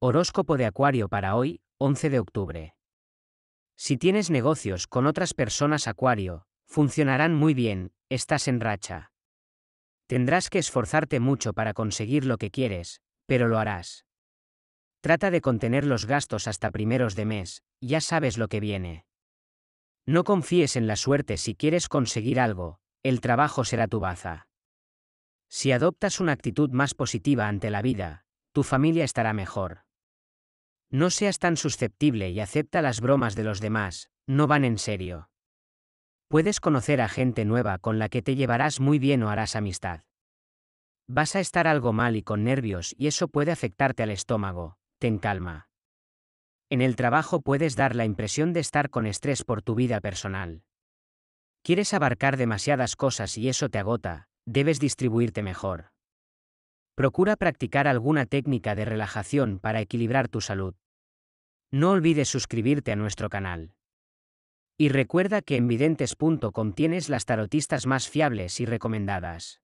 Horóscopo de Acuario para hoy, 11 de octubre. Si tienes negocios con otras personas, Acuario, funcionarán muy bien, estás en racha. Tendrás que esforzarte mucho para conseguir lo que quieres, pero lo harás. Trata de contener los gastos hasta primeros de mes, ya sabes lo que viene. No confíes en la suerte si quieres conseguir algo, el trabajo será tu baza. Si adoptas una actitud más positiva ante la vida, tu familia estará mejor. No seas tan susceptible y acepta las bromas de los demás, no van en serio. Puedes conocer a gente nueva con la que te llevarás muy bien o harás amistad. Vas a estar algo mal y con nervios y eso puede afectarte al estómago, ten calma. En el trabajo puedes dar la impresión de estar con estrés por tu vida personal. Quieres abarcar demasiadas cosas y eso te agota, debes distribuirte mejor. Procura practicar alguna técnica de relajación para equilibrar tu salud. No olvides suscribirte a nuestro canal. Y recuerda que en videntes.com tienes las tarotistas más fiables y recomendadas.